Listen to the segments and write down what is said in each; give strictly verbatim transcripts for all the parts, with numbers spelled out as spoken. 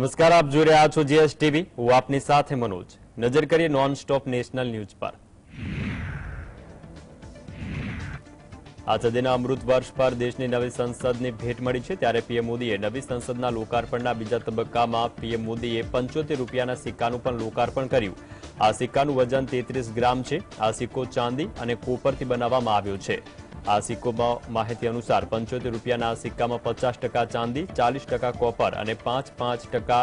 नमस्कार, आप જોઈ રહ્યા છો જીએસ ટીવી, હું આપની સાથે મનોજ। નજર કરીએ નોન સ્ટોપ નેશનલ ન્યૂઝ પર। આજના દિને અમૃત વર્ષ પર દેશની નવી સંસદની ભેટ મળી છે, ત્યારે પીએમ મોદીએ નવી સંસદના લોકાર્પણના બીજા તબક્કામાં પીએમ મોદીએ પંચોતેર રૂપિયાના સિક્કાનું પણ લોકાર્પણ કર્યું। આ સિક્કાનું વજન તેત્રીસ ગ્રામ છે। આ સિક્કો ચાંદી અને કોપરથી બનાવવામાં આવ્યો છે। आ सिक्को में माहिती अनुसार पंचोतेर रूपियाना सिक्का में पचास टका चांदी, चालीस टका कोपर और पांच पांच टका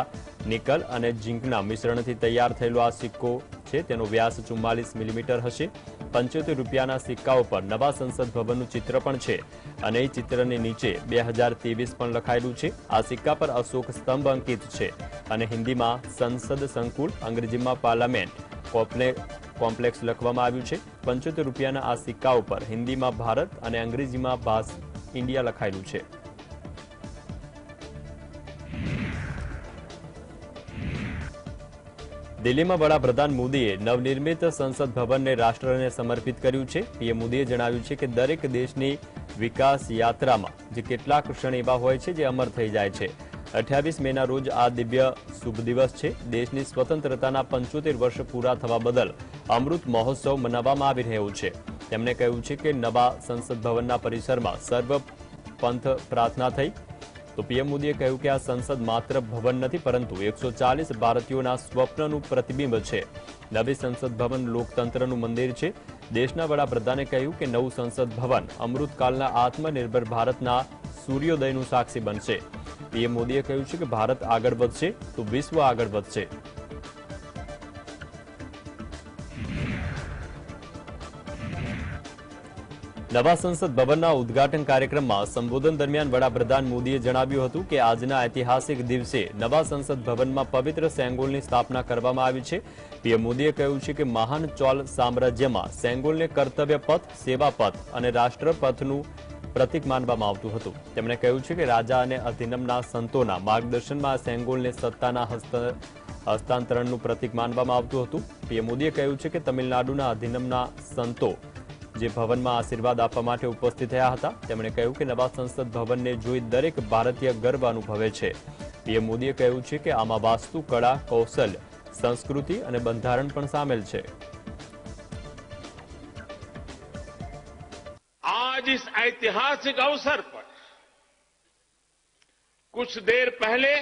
निकल और जिंकना मिश्रण थी तैयार थयेलो आ सिक्को छे। तेनो व्यास चुम्मालीस मिलीमीटर हशे। पंचोतेर रूपियाना सिक्का पर नवा संसद भवननुं चित्र पण छे अने ए चित्रनी नीचे बे हजार तेवीस पण लखायेलुं छे। आ सिक्का पर अशोक स्तंभ अंकित छे अने हिंदी में संसद संकुल, अंग्रेजी में पार्लामेंट कॉम्प्लेक्स लखवामां आव्युं छे। पंचोतेर रूपियाना आ सिक्का पर हिंदी में भारत और अंग्रेजी में बास इंडिया लखायेलुं छे। दिल्ली में वडाप्रधान मोदीए नवनिर्मित संसद भवन ने राष्ट्र ने समर्पित कर्युं छे। पीएम मोदीए जणाव्युं छे के दरेक देशनी विकास यात्रा में जे केटलाक क्षण एवा होय छे जे अमर थई जाय छे। अठावीस मे ना रोज आ दिव्य शुभ दिवस है। देश की स्वतंत्रता पंचोतेर वर्ष पूरा थवा बदल अमृत महोत्सव मनावामां आवी रह्यो छे। तेमणे कह्युं छे के नवा संसद भवनना परिसर में सर्व पंथ प्रार्थना थई। तो पीएम मोदीए कह्युं के आ संसद मात्र भवन नहीं परंतु एक सौ चालीस भारतीयोना स्वप्ननुं प्रतिबिंब छे। नवी संसद भवन लोकतंत्रनुं मंदिर छे। देशना वडाप्रधाने कह्युं के नवुं संसद भवन अमृतकालना आत्मनिर्भर भारतना सूर्योदयनुं साक्षी बनशे। पीएम मोदीए कह्युं छे के भारत आगळ वधशे तो विश्व आगळ वधशे। नवा संसद भवनना उद्घाटन कार्यक्रम में संबोधन दरमियान वडाप्रधान मोदीए जणाव्युं हतुं के आजना ऐतिहासिक दिवसे नवा संसद भवन में पवित्र सेंगोलनी स्थापना करवामां आवी छे। पीएम मोदीए कह्युं छे के महान चोल साम्राज्य में सेंगोल ने कर्तव्य पथ, सेवा पथ और राष्ट्र पथनुं प्रतीक मानवामां आवतुं हतुं। तेमणे कह्युं छे के राजा अने अधिनमना संतोना मार्गदर्शनमां आ सेंगोलने सत्ताना हस्तांतरणनुं प्रतीक मानवामां आवतुं हतुं। पीएम मोदीए कह्युं छे के तमिलनाडुना अधिनमना संतो जे भवन में आशीर्वाद आपवा माटे उपस्थित थया हता। तेमणे कह्युं के नवा संसद भवन ने जोई दरेक भारतीय गर्व अनुभवे छे। पीएम मोदीए कह्युं छे के आमां वास्तु कला, कौशल, संस्कृति अने बंधारण पण सामेल छे। आज इस ऐतिहासिक अवसर पर कुछ देर पहले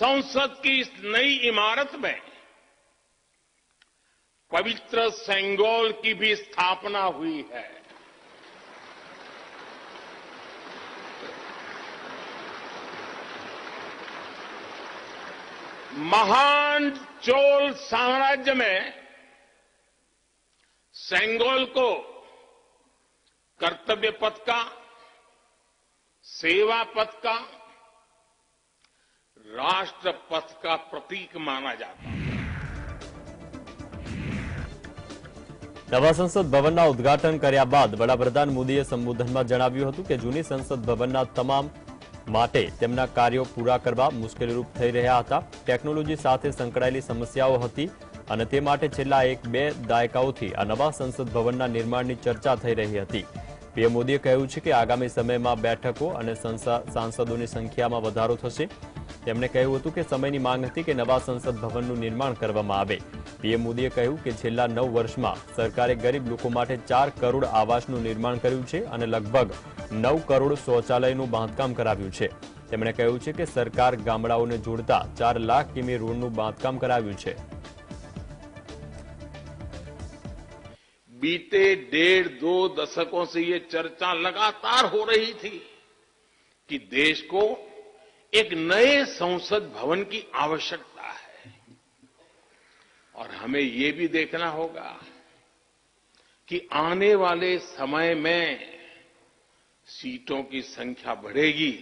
संसद की इस नई इमारत में पवित्र सेंगोल की भी स्थापना हुई है। महान चोल साम्राज्य में सेंगोल को कर्तव्य पथ का, सेवा पथ का, राष्ट्र पथ का प्रतीक माना जाता है। नवा संसद भवन उद्घाटन कर्या बाद वडाप्रधान मोदीए संबोधन में जणाव्युं हतुं के जूनी संसद भवन तमाम माटे तेमना कार्यों पूरा करवा मुश्केलरूप थई रह्या हता। टेक्नोलॉजी साथे संकळायेली समस्याओं हती अने ते माटे छेल्ला एक बे दायकाओथी आ नवा संसद भवनना निर्माणनी चर्चा थई रही हती। पीएम मोदीए कह्युं छे के आगामी समयमां बेठको अने सांसदोनी संख्यामां वधारो थशे। तेमणे कह्युं हतुं के समयनी मांग हती के नवा संसद भवननुं निर्माण करवामां आवे। पीएम मोदीए कह्युं के छेल्ला नौ वर्षमां सरकारे गरीब लोको माटे चार करोड़ आवासनुं निर्माण कर्युं छे अने लगभग नौ करोड़ शौचालयनुं बांधकाम कराव्युं छे। तेमणे कह्युं छे के सरकार गामडाओने जोडता चार लाख किमी रोडनुं बांधकाम कराव्युं छे। बीते डेढ़ दो दशकों से ये चर्चा लगातार हो रही थी कि देश को एक नए संसद भवन की आवश्यकता है और हमें ये भी देखना होगा कि आने वाले समय में सीटों की संख्या बढ़ेगी,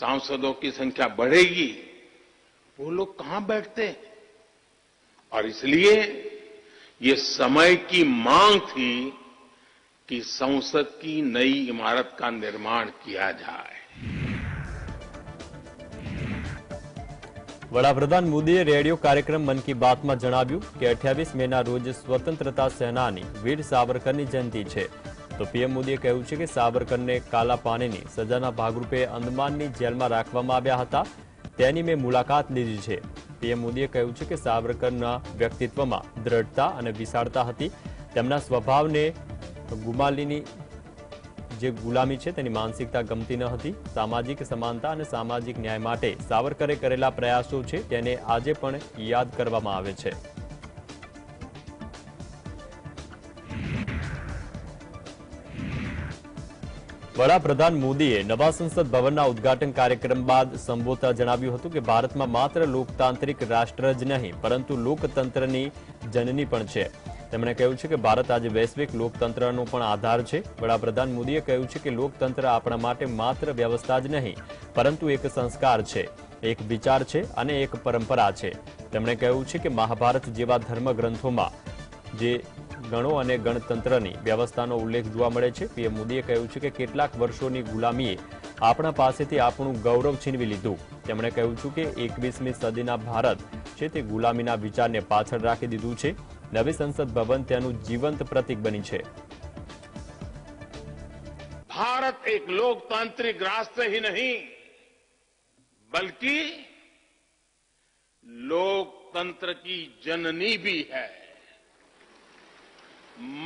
सांसदों की संख्या बढ़ेगी, वो लोग कहां बैठते हैं। और इसलिए ये समय की मांग थी कि संसद की नई इमारत का निर्माण किया जाए। वडाप्रधान मोदीए रेडियो कार्यक्रम मन की बात में जणाव्युं के अठावीस मे ना रोज स्वतंत्रता सेनानी वीर सावरकर की जयंती है। तो पीएम मोदीए कह્યું છે કે સાવરકરને કાલા પાણીની સજાના ભાગરૂપે અંદમાનની જેલમાં રાખવામાં આવ્યા હતા તેની મેં મુલાકાત લીધી છે। પીએમ મોદીએ કહ્યું છે કે સાવરકરના વ્યક્તિત્વમાં દ્રઢતા અને વિશાળતા હતી। તેમના સ્વભાવને ગુમાલીની જે ગુલામી છે તેની માનસિકતા ગમતી ન હતી। સામાજિક સમાનતા અને સામાજિક ન્યાય માટે સાવરકરે કરેલા પ્રયાસો છે તેને આજે પણ યાદ કરવામાં આવે છે। વડાપ્રધાન મોદીએ નવા સંસદ ભવનના ઉદ્ઘાટન કાર્યક્રમ બાદ સંબોધતા જણાવ્યું હતું કે ભારતમાં માત્ર લોકતાંત્રિક રાષ્ટ્ર જ નહીં પરંતુ લોકતંત્રની જનની પણ છે। તેમણે કહ્યું છે કે ભારત આજે વૈશ્વિક લોકતંત્રનો પણ આધાર છે। વડાપ્રધાન મોદીએ કહ્યું છે કે લોકતંત્ર આપણા માટે માત્ર વ્યવસ્થા જ નહીં પરંતુ એક સંસ્કાર છે, એક વિચાર છે અને એક પરંપરા છે। તેમણે કહ્યું છે કે મહાભારત જેવા ધર્મગ્રંથોમાં જે ગણો અને ગણતંત્રની વ્યવસ્થાનો ઉલ્લેખ જોવા મળે છે। પીએમ મોદીએ કહ્યું છે કે કેટલાક વર્ષોની ગુલામીએ આપણા પાસેથી આપણું ગૌરવ છીનવી લીધું। તેમણે કહ્યું છે કે એકવીસમી સદીના ભારત છે તે ગુલામીના વિચારને પાછળ રાખી દીધું છે। નવી સંસદ ભવન તેનું જીવંત પ્રતીક બની છે। ભારત એક લોકતાંત્રિક રાષ્ટ્ર ही નહીં बल्कि લોકતંત્ર की जननी भी है,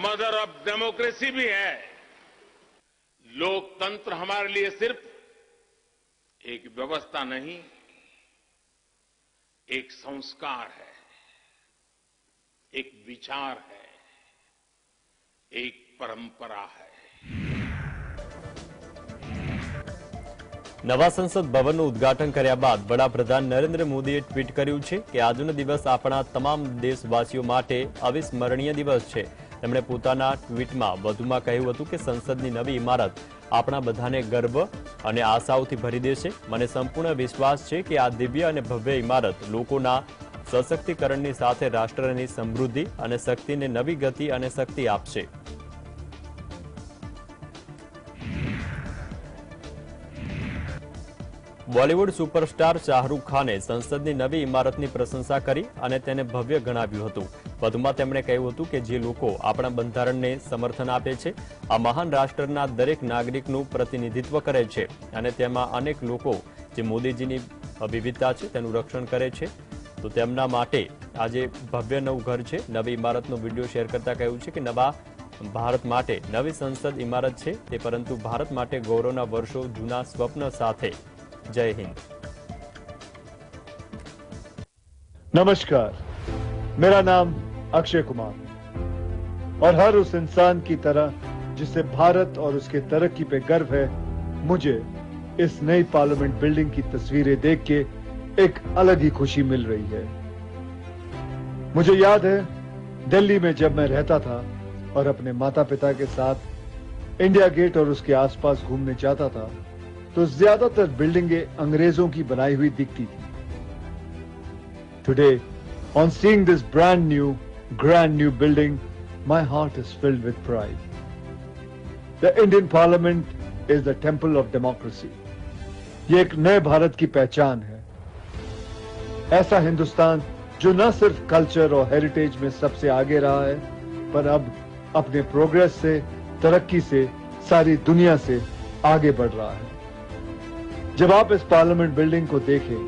मदर ऑफ डेमोक्रेसी भी है। लोकतंत्र हमारे लिए सिर्फ एक व्यवस्था नहीं, एक संस्कार है, एक विचार है, एक परंपरा है। नवा संसद भवनનું ઉદ્ઘાટન કર્યા બાદ વડાપ્રધાન નરેન્દ્ર મોદીએ ટ્વીટ કર્યું છે કે આજનો દિવસ આપણા તમામ દેશવાસીઓ માટે અવિસ્મરણીય દિવસ છે। તેમણે પોતાના ટ્વીટમાં વધુમાં કહ્યું હતું કે સંસદની નવી ઇમારત આપણા બધાને ગર્વ અને આશાઓથી ભરી દેશે। મને સંપૂર્ણ વિશ્વાસ છે કે આ દિવ્ય અને ભવ્ય ઇમારત લોકોના સશક્તિકરણની સાથે રાષ્ટ્રની સમૃદ્ધિ અને શક્તિને નવી ગતિ અને શક્તિ આપશે। बॉलीवूड सुपरस्टार शाहरुख खाने संसद की नवी इमारत की प्रशंसा करी अने तेने भव्य गणाव्युं हतुं। वधुमां तेमणे कह्युं हतुं के जे लोको आपणा बंधारण ने समर्थन आपे छे आ महान राष्ट्रना दरेक नागरिकनुं प्रतिनिधित्व करे छे अने तेमां अनेक लोको जे मोदीजीनी विविधता छे तेनुं रक्षण करे छे। तो तेमना माटे आजे भव्य नवुं घर छे। नवी इमारतनो विडियो शेर करता कह्युं छे के नवा भारत माटे नवी संसद इमारत छे ते परंतु भारत माटे गौरवना वर्षो जूना स्वप्न साथे। जय हिंद। नमस्कार, मेरा नाम अक्षय कुमार और हर उस इंसान की तरह जिसे भारत और उसके तरक्की पे गर्व है, मुझे इस नई पार्लियामेंट बिल्डिंग की तस्वीरें देख के एक अलग ही खुशी मिल रही है। मुझे याद है दिल्ली में जब मैं रहता था और अपने माता पिता के साथ इंडिया गेट और उसके आसपास घूमने जाता था तो ज्यादातर बिल्डिंगें अंग्रेजों की बनाई हुई दिखती थी। Today, on seeing this brand new, grand new building, my heart is filled with pride. The Indian Parliament is the temple of democracy. ये एक नए भारत की पहचान है। ऐसा हिंदुस्तान जो न सिर्फ कल्चर और हेरिटेज में सबसे आगे रहा है पर अब अपने प्रोग्रेस से, तरक्की से, सारी दुनिया से आगे बढ़ रहा है। जब आप इस पार्लियामेंट बिल्डिंग को देखें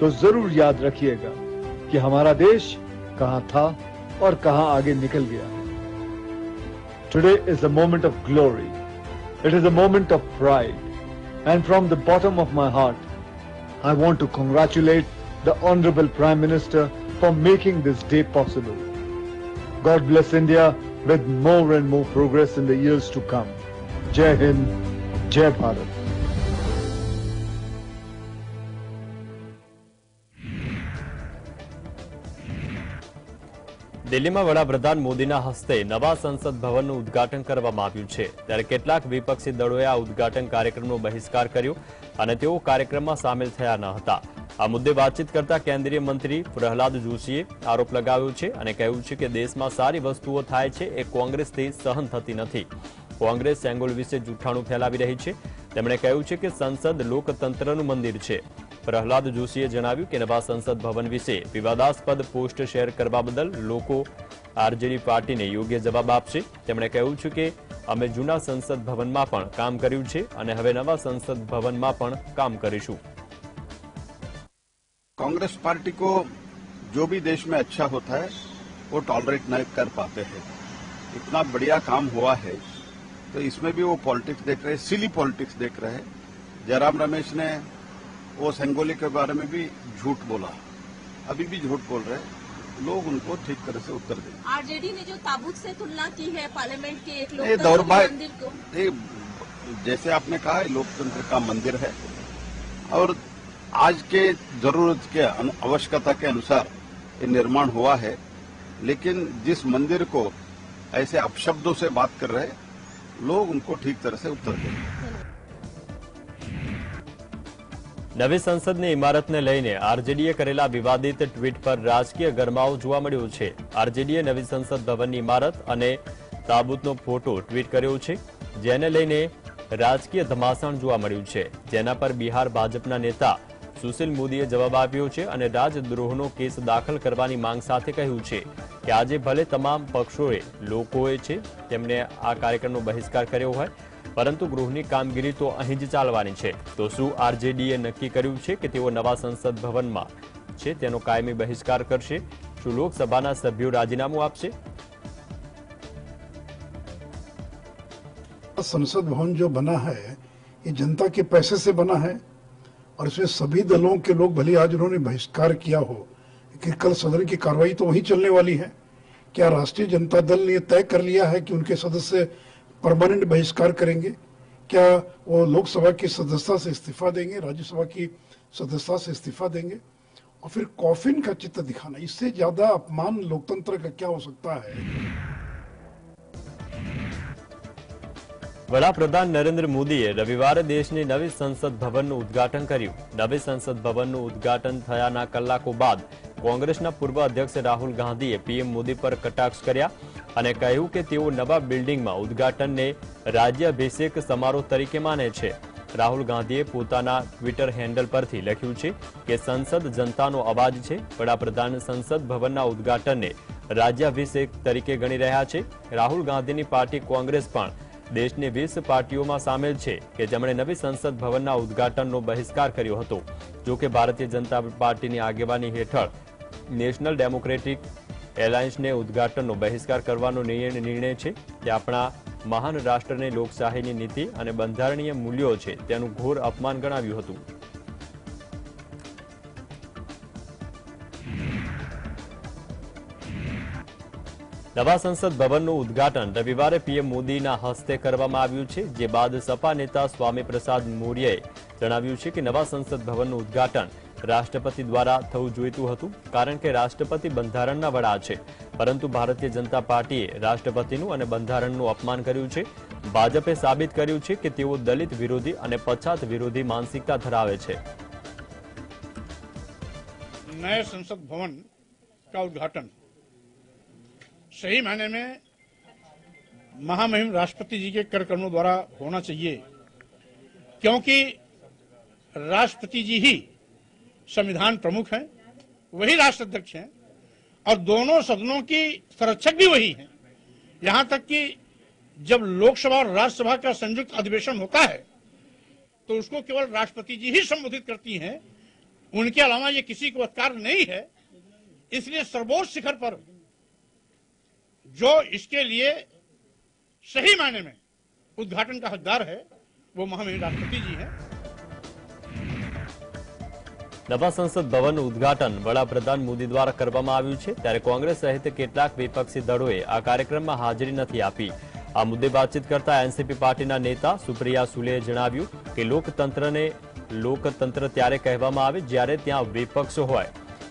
तो जरूर याद रखिएगा कि हमारा देश कहां था और कहां आगे निकल गया। Today is a moment of glory, it is a moment of pride and from the bottom of my heart I want to congratulate the honourable prime minister for making this day possible. God bless India with more and more progress in the years to come. जय हिंद, जय भारत। दिल्ली में वडाप्रधान मोदीना हस्ते नवा संसद भवनનું ઉદ્ઘાટન કરવામાં આવ્યું છે। ત્યારે કેટલાક વિપક્ષી દળોએ આ ઉદ્ઘાટન કાર્યક્રમનો બહિષ્કાર કર્યો અને તેઓ કાર્યક્રમમાં સામેલ થયા ન હતા। આ મુદ્દે વાતચીત કરતા કેન્દ્રીય મંત્રી પ્રહલાદ જોશીએ આરોપ લગાવ્યો છે અને કહ્યું છે કે દેશમાં સારી વસ્તુઓ થાય છે એ કોંગ્રેસથી સહન થતી નથી। કોંગ્રેસ સેંગોલ વિશે જૂઠાણું ફેલાવી રહી છે। તેમણે કહ્યું છે કે સંસદ લોકતંત્રનું મંદિર છે। પ્રહલાદ જોશીએ જણાવ્યું કે નવા સંસદ ભવન વિશે વિવાદાસ્પદ પોસ્ટ શેર કરવા બદલ લોકો આરજેડી પાર્ટીને યોગ્ય જવાબ આપશે। તેમણે કહ્યું છે કે અમે જૂના સંસદ ભવનમાં પણ કામ કર્યું છે અને હવે નવા સંસદ ભવનમાં પણ કામ કરીશું। कांग्रेस पार्टी को जो भी देश में अच्छा होता है वो टॉलरेट नहीं कर पाते हैं। इतना बढ़िया काम हुआ है तो इसमें भी वो पॉलिटिक्स देख रहे हैं, सिली पॉलिटिक्स देख रहे हैं। जयराम रमेश ने वो सेंगोली के बारे में भी झूठ बोला, अभी भी झूठ बोल रहे हैं, लोग उनको ठीक तरह से उत्तर दें। आरजेडी ने जो ताबूत से तुलना की है पार्लियामेंट के एक लोकतंत्र को, ये जैसे आपने कहा लोकतंत्र का मंदिर है और आज के जरूरत के आवश्यकता के अनुसार ये निर्माण हुआ है, लेकिन जिस मंदिर को ऐसे अपशब्दों से बात कर रहे लोग उनको ठीक तरह से उत्तर देंगे। नवी संसद ने इमारत ने लईने आरजेडीए करेला विवादित ट्वीट पर राजकीय गरमाव जोवा मळ्यो छे। आरजेडीए नवी संसद भवननी इमारत अने ताबूतनो फोटो ट्वीट कर्यो छे, जेने लईने राजकीय धमासण जोवा मळ्युं छे, जेना पर बिहार भाजपना नेता सुशील मोदीए जवाब आप्यो छे अने राजद्रोहनो केस दाखल करवानी मांग साथे कह्युं छे कि आजे भले तमाम पक्षोए लोकोए छे तेमने आ कार्यक्रमनो बहिष्कार कर्यो होय, परंतु गृहनी कामगीरी तो अहीं ज चालवानी छे। तो शुं आरजेडीए नक्की कर्युं छे के तेओ नवा संसद भवनमां छे तेनो कायमी बहिष्कार करशे? शुं लोकसभाना सभ्यो राजीनामुं आपशे? संसद भवन जो बना है ये जनता के पैसे से बना है और इसमें सभी दलों के लोग, भले आज उन्होंने बहिष्कार किया हो कि कल सदन की कार्रवाई तो वही चलने वाली है। क्या राष्ट्रीय जनता दल ने तय कर लिया है कि उनके सदस्य परमानेंट बहिष्कार करेंगे? क्या वो लोकसभा की सदस्यता से इस्तीफा देंगे, राज्यसभा की सदस्यता से इस्तीफा देंगे? और फिर कॉफिन का चित्र दिखाना, इससे ज्यादा अपमान लोकतंत्र का क्या हो सकता है? वडाप्रधान नरेन्द्र मोदीए रविवार देशनी नवी संसद भवनનું ઉદ્ઘાટન કર્યું। નવી સંસદ ભવનનું ઉદ્ઘાટન થયાના કલાકો બાદ કોંગ્રેસના પૂર્વ અધ્યક્ષ રાહુલ ગાંધીએ પીએમ મોદી પર કટાક્ષ કર્યા અને કહ્યું કે તેઓ નવા બિલ્ડિંગમાં ઉદ્ઘાટનને રાજ્યાભિષેક સમારોહ તરીકે માને છે। રાહુલ ગાંધીએ પોતાના ટ્વિટર હેન્ડલ પરથી લખ્યું છે કે સંસદ જનતાનો અવાજ છે, વડાપ્રધાન સંસદ ભવનના ઉદ્ઘાટનને રાજ્યાભિષેક તરીકે ગણી રહ્યા છે। રાહુલ ગાંધીની પાર્ટી કોંગ્રેસ પણ देश ने वीस पार्टीओं में शामिल है कि जमणे नवी संसद भवन उद्घाटन बहिष्कार कर्यो हतो। जो कि भारतीय जनता पार्टी की आगेवानी हेठळ नेशनल डेमोक्रेटिक एलायंस ने उद्घाटन बहिष्कार करवानो निर्णय है। ते आपणा महान राष्ट्र ने लोकशाही की नीति और बंधारणीय मूल्यों है तेनुं घोर अपमान गणाव्युं हतुं। नवा संसद भवनનું ઉદ્ઘાટન રવિવારે પીએમ મોદીના હસ્તે કરવામાં આવ્યું છે, જે બાદ સપા નેતા સ્વામી પ્રસાદ મૌર્યાએ જણાવ્યું છે કે નવા સંસદ ભવનનું ઉદ્ઘાટન રાષ્ટ્રપતિ દ્વારા થવું જોઈતું હતું, કારણ કે રાષ્ટ્રપતિ બંધારણના વડા છે, પરંતુ ભારતીય જનતા પાર્ટીએ રાષ્ટ્રપતિનું અને બંધારણનું અપમાન કર્યું છે। ભાજપે સાબિત કર્યું છે કે તેઓ દલિત વિરોધી અને પછાત વિરોધી માનસિકતા ધરાવે છે। નયા સંસદ ભવન કા ઉદ્ઘાટન सही मायने में महामहिम राष्ट्रपति जी के कर कर्मों द्वारा होना चाहिए, क्योंकि राष्ट्रपति जी ही संविधान प्रमुख हैं, वही राष्ट्राध्यक्ष हैं और दोनों सदनों की संरक्षक भी वही हैं। यहां तक कि जब लोकसभा और राज्यसभा का संयुक्त अधिवेशन होता है तो उसको केवल राष्ट्रपति जी ही संबोधित करती हैं, उनके अलावा ये किसी को अधिकार नहीं है। इसलिए सर्वोच्च शिखर पर जो इसके लिए सही मायने में उद्घाटन का हकदार है वो महामहिम राष्ट्रपति जी हैं। नवा संसद भवन उद्घाटन वडाप्रधान मोदी द्वारा करवामां आव्युं छे, त्यारे कांग्रेस सहित केटलाक विपक्षी दलोए आ कार्यक्रम में हाजरी नथी आपी। आ मुद्दे बातचीत करता एनसीपी पार्टीना नेता सुप्रिया सुले जणाव्युं के लोकतंत्र ने लोकतंत्र त्यारे कहेवामां आवे ज्यारे त्यां विपक्ष होय।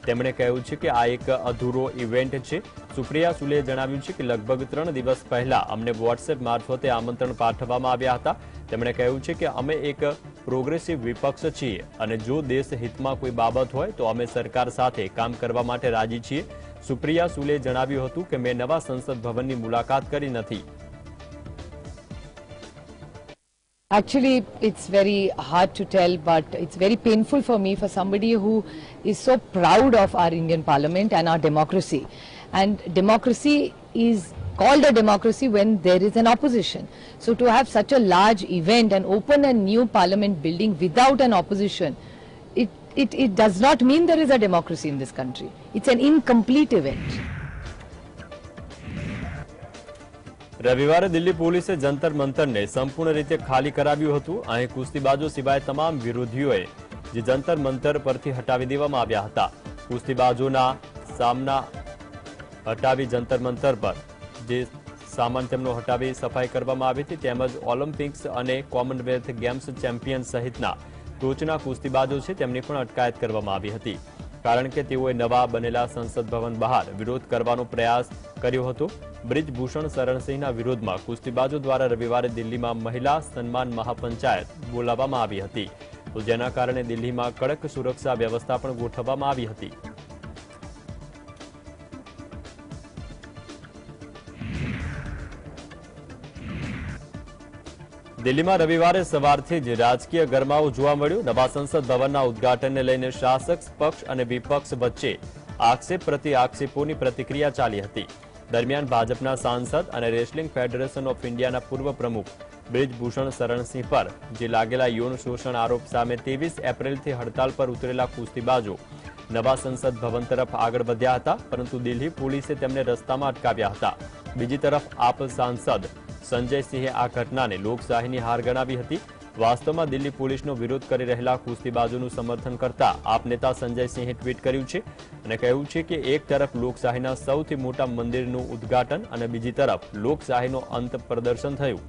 તેમણે કહ્યું છે કે આ એક અધૂરો ઇવેન્ટ છે। સુપ્રિયા સુલેએ જણાવ્યું છે કે લગભગ ત્રણ દિવસ પહેલા અમને વોટ્સએપ મારફતે આમંત્રણ પાઠવવામાં આવ્યા હતા। તેમણે કહ્યું છે કે અમે એક પ્રોગ્રેસિવ વિપક્ષ છીએ અને જો દેશ હિતમાં કોઈ બાબત હોય તો અમે સરકાર સાથે કામ કરવા માટે રાજી છીએ। સુપ્રિયા સુલેએ જણાવ્યું હતું કે મેં નવા સંસદ ભવનની મુલાકાત કરી નથી। Actually, it's very hard to tell, but it's very painful for me, for somebody who is so proud of our Indian Parliament and our democracy. And democracy is called a democracy when there is an opposition. So to have such a large event and open a new parliament building without an opposition, it, it, it does not mean there is a democracy in this country. It's an incomplete event. रविवार Delhi police Jantar Mantar ने संपूर्ण रीते खाली कराव्यु हतु। अहीं कुस्तीबाजो सिवाय तमाम विरोधीओए जे जंतर मंतर परथी हटावी देवामां आव्या हता। कुस्तीबाजोना सामना हटावी जंतर मंतर पर जे सामान तेमनो हटावी सफाई करवामां आवी हती। तेमज ओलम्पिक्स अने कॉमनवेल्थ गेम्स चेम्पियन सहितना टोचना कुस्तीबाजो छे तेमनी पण अटकायत करवामां आवी हती, कारण के तेओए नवा बनेला संसद भवन बहार विरोध करवानो प्रयास कर्यो हतो। ब्रिज भूषण शरण सिंहना विरोधमां कुस्तीबाजो द्वारा रविवारे दिल्हीमां महिला सन्मान महापंचायत बोलाववामां आवी हती, तो जेना कारणे दिल्हीमां कड़क सुरक्षा व्यवस्था पण गोठववामां आवी हती। दिल्ली में रविवार सवार राजकीय गरमाओ जोवा मळ्यो। नवा संसद भवन उद्घाटन ने लईने शासक पक्ष और विपक्ष वच्चे आक्षेप प्रति आक्षेपों की प्रतिक्रिया चाली हती। दरमियान भाजपा सांसद और रेसलिंग फेडरेशन ऑफ इंडिया पूर्व प्रमुख ब्रिजभूषण शरण सिंह पर जे लागेला यौन शोषण आरोप सामे तेवीस एप्रिल थी हड़ताल पर उतरेला कुस्तीबाजो नवा संसद भवन तरफ आगळ वध्या हता, परंतु दिल्ही पुलिसे तेमने रस्तामां अटकाव्या हता। बीजी तरफ आप सांसद संजय सिंह आ घटना ने लोकशाही की हार गणावी हती। वास्तव में दिल्ली पुलिस नो विरोध करी रहेला कुस्तीबाजोनु समर्थन करता आप नेता संजय सिंह ट्वीट कर्यु छे अने कह्यु छे के एक तरफ लोकशाहीना सौथी मोटा मंदिरनु उद्घाटन अने बीजी तरफ लोकशाहीनो अंत प्रदर्शन थयुं।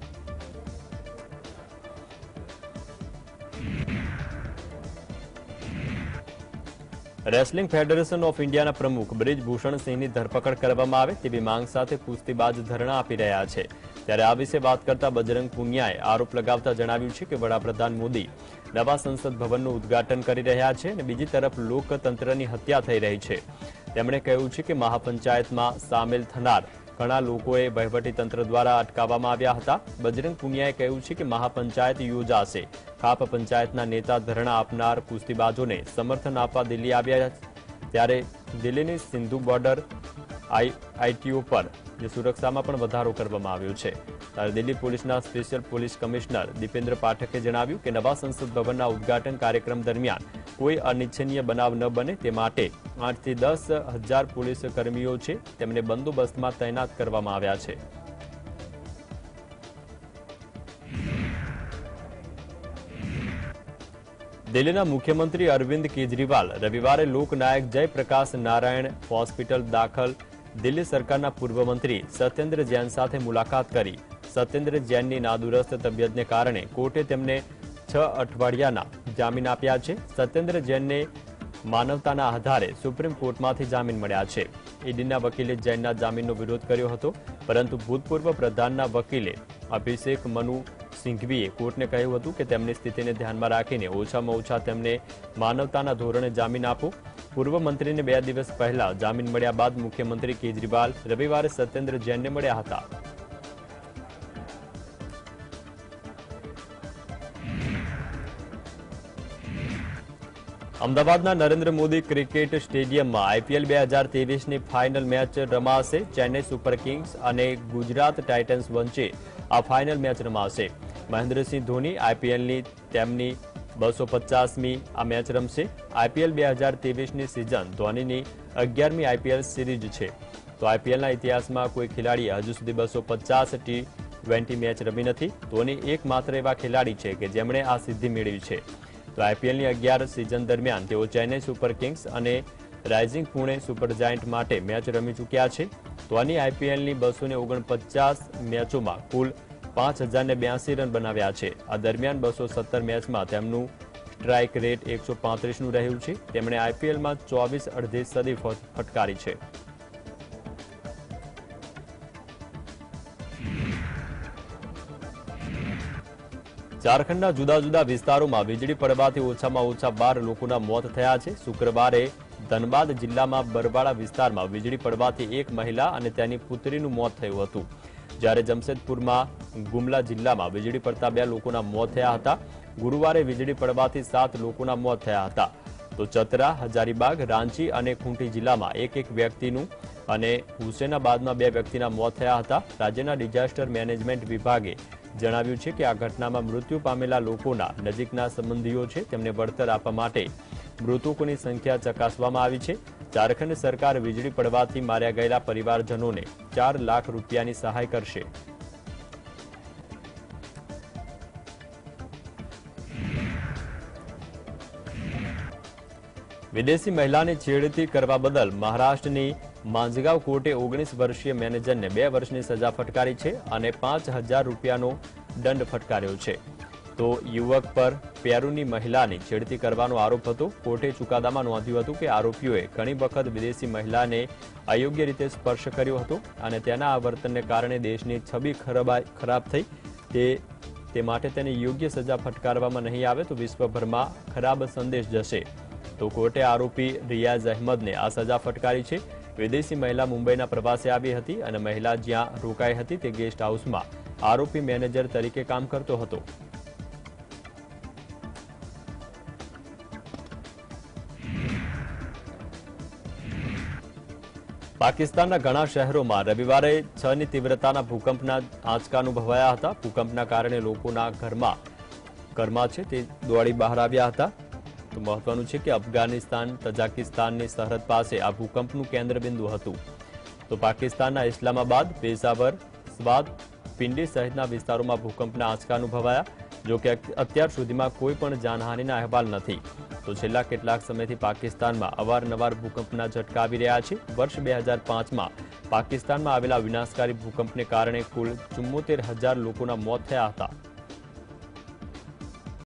रेसलिंग फेडरेशन ऑफ इंडिया प्रमुख ब्रिजभूषण सिंह की धरपकड़ करवामां आवे तेवी मांग साथे कुस्तीबाज धरणा आपी रह्या छे। त्यारे आ विषे बात करता बजरंग पुनियाए आरोप लगावता जणाव्युं छे के वडाप्रधान मोदी नवा संसद भवननुं उद्घाटन करी रह्या छे अने बीजी तरफ लोकतंत्रनी हत्या थई रही छे। तेमणे कह्युं छे के महापंचायतमां सामेल थनार घणा लोकोए वहीवटीतंत्र द्वारा अटकाववामां आव्या हता। बजरंग पुनियाए कह्युं छे के महापंचायत योजाशे। खाप पंचायतना नेता धरणा आपनार कुस्तीबाजोने समर्थन आपवा दिल्ही आव्या, त्यारे दिल्हीनी सिंधु बॉर्डर आई आईटीओ पर जो सुरक्षा में वधारो करवामां आव्यो छे। त्यारे दिल्ली पुलिसना स्पेशल पुलिस कमिश्नर दीपेन्द्र पाठके जणाव्युं के नवा संसद भवनना उद्घाटन कार्यक्रम दरमियान कोई अनिच्छनीय बनाव न बने ते माटे आठ थी दस हजार पुलिस कर्मीओ छे तेमने बंदोबस्त में तैनात करवामां आव्या छे। दिल्ली ना मुख्यमंत्री अरविंद केजरीवाल रविवार लोक नायक जयप्रकाश नारायण हॉस्पिटल दाखल दिल्ली सरकारना पूर्व मंत्री सत्येन्द्र जैन साथे मुलाकात करी। सत्येन्द्र जैन की नादुरस्त तबियतने कारणे कोर्टे तेमने छ अठवाडियाना जामीन आप्या छे। सत्येन्द्र जैनने मानवताना आधारे सुप्रीम कोर्टमांथी जामीन मळ्या छे। ईडीना वकीले जैनना जामीननो विरोध कर्यो हतो, परंतु भूतपूर्व प्रधानना वकीले अभिषेक मनु सिंघवीए कोर्टने कह्युं हतुं के तेमनी स्थितिने ध्यानमां राखीने ओछामां ओछा तेमने मानवताना धोरणे जामीन आपो। पूर्व मंत्री ने बे दिवस पहला जामीन मळ्या बाद मुख्यमंत्री केजरीवाल रविवार सत्येन्द्र जैन ने मळ्या हता। अमदावादना नरेन्द्र मोदी क्रिकेट स्टेडियम में आईपीएल बे हज़ार तेवीस नी फाइनल मैच रमाशे। चेन्नई सुपर किंग्स अने गुजरात टाइटन्स वच्चे आ फाइनल मैच रमाशे। महेन्द्र सिंह धोनी आईपीएल नी तेमनी दो सौ पचासमी आ मैच रमशे। आईपीएल बे हज़ार तेवीस नी सीजन धोनीनी अग्यारमी आईपीएल सीरीज छे। तो आईपीएल ना इतिहास में कोई खिलाड़ी हजू सुधी दो सौ पचास टी ट्वेंटी मैच रमी नथी। धोनी एकमात्र एवा खिलाड़ी छे के जेमणे आ सिद्धि मेळवी छे। तो आईपीएल नी अग्यार सीजन दरमियान तेओ चेन्नई सुपर किंग्स अने राइजिंग पुणे सुपरजायंट माटे मैच रमी चूक्या छे। तो आनी आईपीएल नी दो सौ उनचास मैचों में कुल पांच हजार ने बयासी रन बनाव्या छे। आ दरमियान बसो सत्तर मैच में तेमनुं स्ट्राइक रेट एक सौ पांत्रीस नुं रह्युं छे। तेमणे आईपीएल में चौबीस अर्धी सदी फटकारी छे। झारखंडना जुदा जुदा विस्तारों में वीजळी पड़वाथी ओछामां ओछा बार लोकोना मौत थया छे। शुक्रवारे धनबाद जिल्ला में बरवाड़ा विस्तार में वीजळी पड़वाथी एक महिला अने तेनी पुत्रीनुं मौत थयुं हतुं, ज्यारे जमशेदपुर में गुमला जिल्ला में वीजळी पड़ता बे लोकोना मौत थया हता। गुरुवारे वीजळी पड़वाथी सात लोकोना मौत थया हता। तो चतरा, हजारीबाग, रांची और खूंटी जिला में एक एक व्यक्ति हुसैनाबाद में बे व्यक्ति मौत थया हता। राज्यना डिजास्टर मैनेजमेंट विभागे जणाव्युं छे के आ घटना में मृत्यु पामेला लोकोना नजीकना संबंधीओ छे तेमने वळतर आपवा माटे मृतकोनी संख्या चकासवामां आवी छे। झारखंड सरकार वीजळी पड़वाथी मार्या गयेला परिवारजनोने चार लाख रूपियानी सहाय करशे। विदेशी महिला ने छेड़ती करवा बदल महाराष्ट्र की मांजगांव कोर्टे ओगनीस वर्षीय मैनेजर ने बे वर्ष की सजा फटकारी है और पांच हजार रूपया दंड फटकार्यो है। तो युवक पर पेरूनी महिला ने छेड़ती करवानो आरोप हतो। कोर्टे चुकादा में नोंध्यु हतुं के आरोपीओए घणी वखत विदेशी महिला ने अयोग्य रीते स्पर्श कर्यो हतो अने तेना आ वर्तनने कारणे देशनी छबी खराब थई ते ते माटे तेने योग्य सजा फटकारवामां नहीं आवे तो विश्वभर में खराब संदेश जशे। तो कोर्टे आरोपी रियाज अहमद ने आ सजा फटकारी है। विदेशी महिला मुंबई प्रवासे आई थी और महिला ज्या रोकाई थी ते गेस्ट हाउस में आरोपी मैनेजर तरीके काम करते हतो। पाकिस्तान घना शहरों में रविवार छह की तीव्रता भूकंप आंचका अनुभवाया था। भूकंप कारण लोग घर में घर में है दौड़ी बहार आया था। तो महत्वनुं छे के अफगानिस्तान तजाकिस्ताननी सरहद पासे आ भूकंपनुं केंद्रबिंदु हतुं। तो पाकिस्तानना इस्लामाबाद, पेशावर, स्वात, पिंडी सहितना विस्तारोमां भूकंपना आंचका अनुभवाया। जो के अत्यार सुधीमां कोई पण जानहानीना अहेवाल नथी। तो छेल्ला केटलाक समयथी पाकिस्तानमां अवारनवार भूकंपना झटका आवी रह्या छे। वर्ष दो हज़ार पाँच मां पाकिस्तानमां आवेला विनाशकारी भूकंपने कारणे कुल चुम्मोतेर हज़ार लोकोना मौत थया हता।